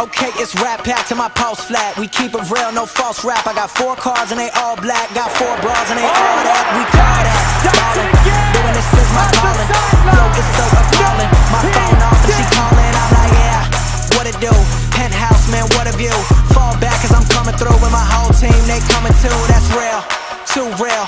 Okay, it's rap pack to my pulse flat. We keep it real, no false rap. I got 4 cars and they all black. Got 4 bras and they all that. We call that Doctson again. Doing this is my calling. Yo, it's so appalling. My phone off and she calling. I'm like, yeah, what it do? Penthouse, man, what a view. Fall back 'cause I'm coming through with my whole team. They coming too. That's real, too real.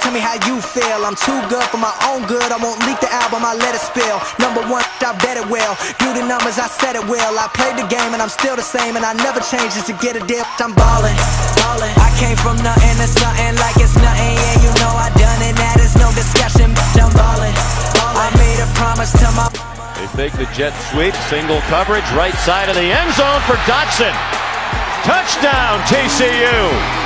Tell me how you feel. I'm too good for my own good. I won't leak the album, I let it spill. Number 1, I bet it will. Do the numbers, I said it will. I played the game and I'm still the same, and I never change just to get a dip. I'm ballin', ballin'. I came from nothing to something like it's nothing. Yeah, you know I done it. That is no discussion. I'm ballin', ballin'. I made a promise to my. They fake the jet sweep, single coverage, right side of the end zone for Doctson. Touchdown, TCU.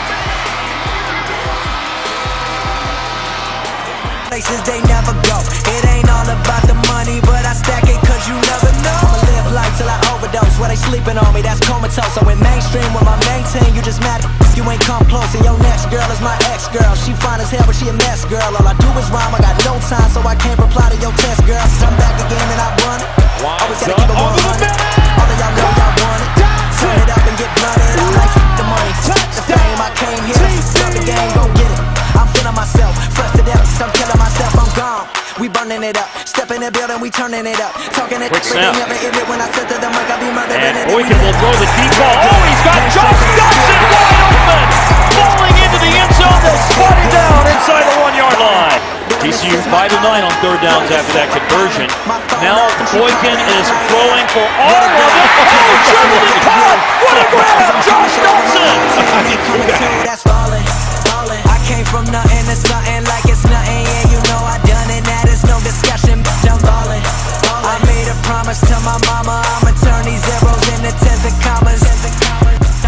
Places they never go. It ain't all about the money, but I stack it 'cause you never know. I'ma live life till I overdose. Where they sleeping on me, that's comatose. I went mainstream with my main team. You just mad you ain't come close. And your next girl is my ex-girl. She fine as hell, but she a mess, girl. All I do is rhyme, I got no time, so I can't reply to your test, girl. I'm back again and I run it. Always gotta keep it 100. All of y'all know y'all want it. Turn it up and get blunted. I like the money, the fame. I came here to stop the game, go get it. I'm feeling myself, fresh to death. I'm killing myself, I'm gone. We burning it up. Step in the building, we turning it up. Talking it, everything ever hit it when I said to them, like I'll be murdering it. And Boykin will throw the deep ball. Oh, he's got Josh Doctson wide open. Falling into the end zone. They'll spot it down inside the 1-yard line. TCU 5 of 9 on third downs after that conversion. Now Boykin is throwing for all of it. Oh, Trevone Boykin! What a grab, Josh Doctson! That's falling. I came from nothing to something like it's nothing. Yeah, you know I done it. That is no discussion. I'm ballin', ballin'. I made a promise to my mama. I'ma turn these zeros into tens and commas.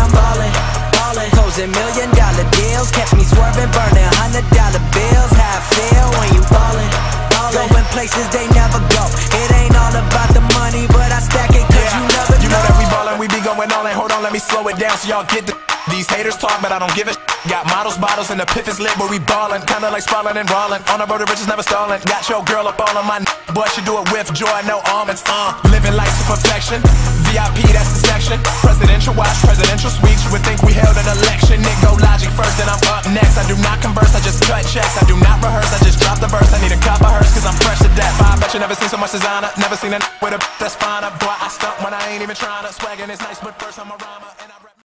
I'm ballin', ballin'. Closing $1 million deals. Catch me swerving, burning $100 bills. How I feel when you ballin', ballin'. Going places they never go. It ain't all about the money, but I stack it 'cause you never know. You know that we ballin', we be going all in. Hold on, let me slow it down so y'all get the. These haters talk, but I don't give a. Got models, bottles, and the piff is lit, but we ballin'. Kinda like sprawlin' and rollin'. On the road to riches, never stallin'. Got your girl up all on my but she do it with joy, no almonds, Living life to perfection. VIP, that's the section. Presidential watch, presidential suites. You would think we held an election. It go logic first, and I'm up next. I do not converse, I just cut checks. I do not rehearse, I just drop the verse. I need a cup of hers, 'cause I'm fresh to death. I bet you never seen so much designer. Never seen a with a that's finer. Boy, I stunt when I ain't even tryna. Swaggin' is nice, but first I'm a